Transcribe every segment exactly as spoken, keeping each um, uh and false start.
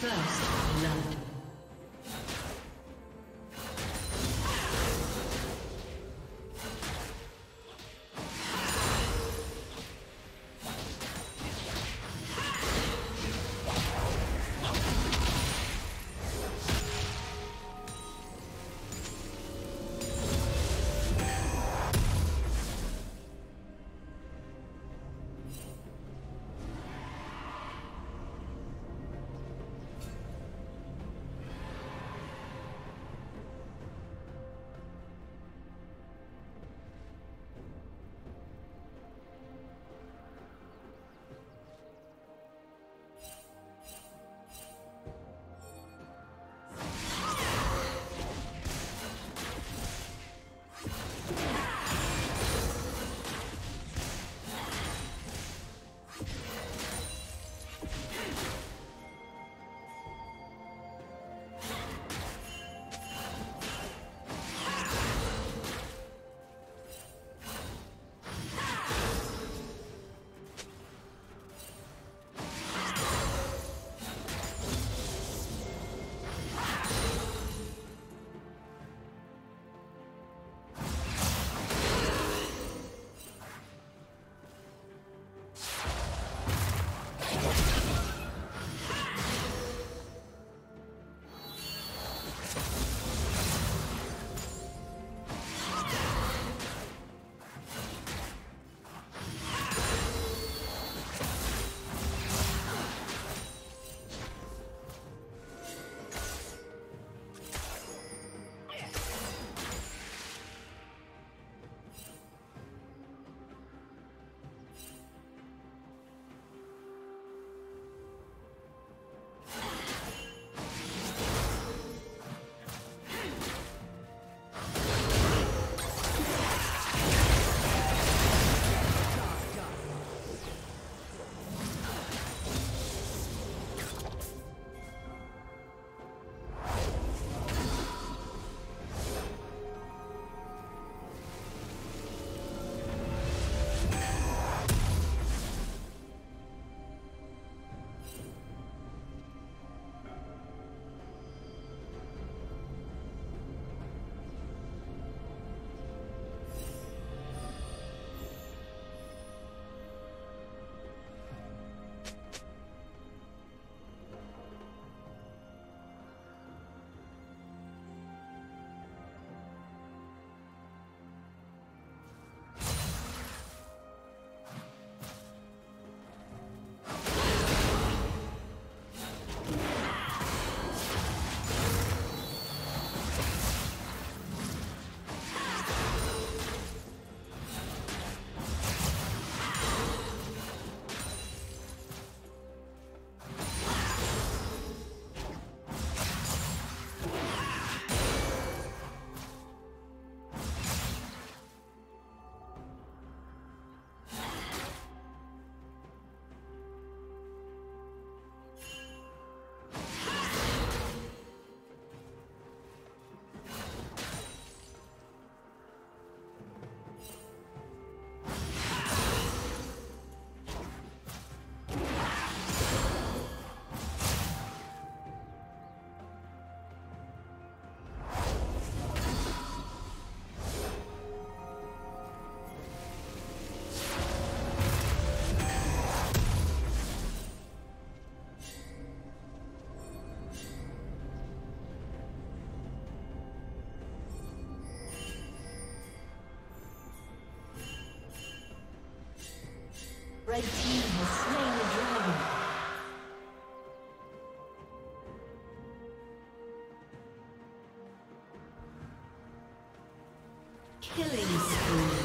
First blood. Red team has slain the dragon. Killing spree.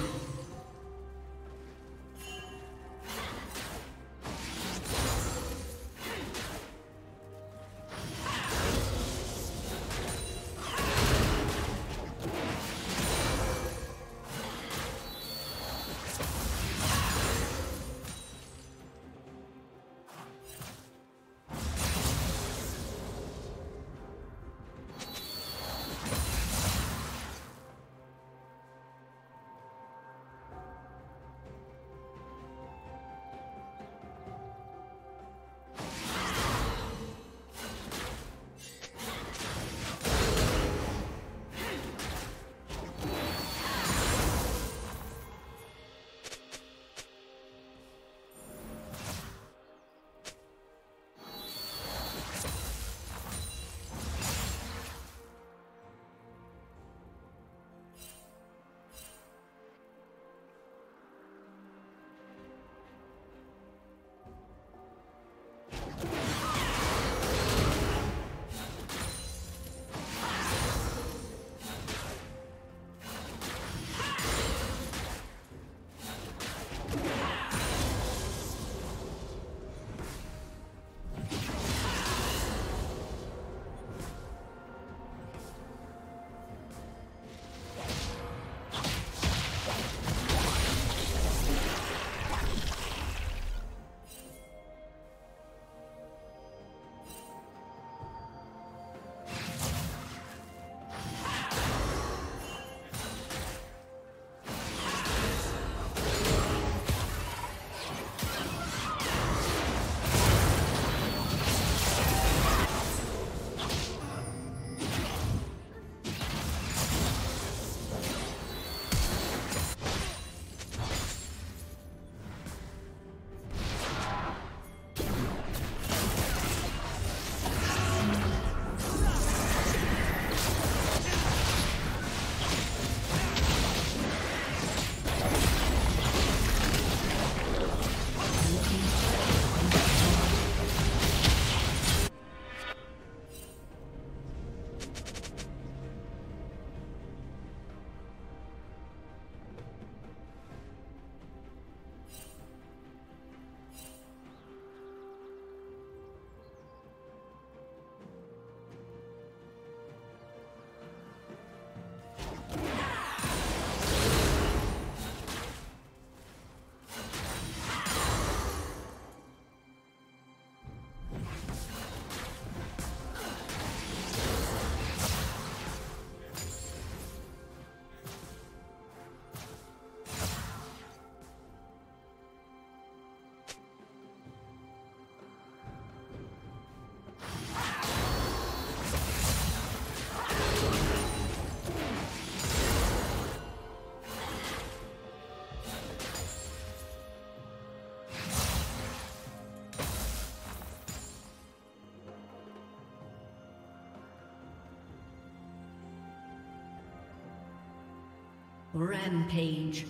Rampage.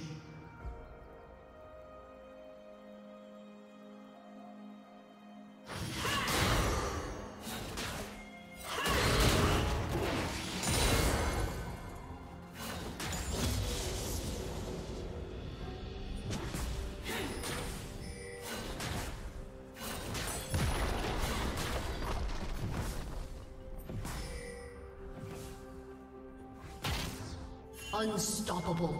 Unstoppable.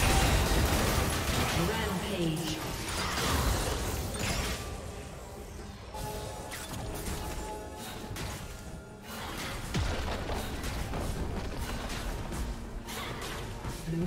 Blue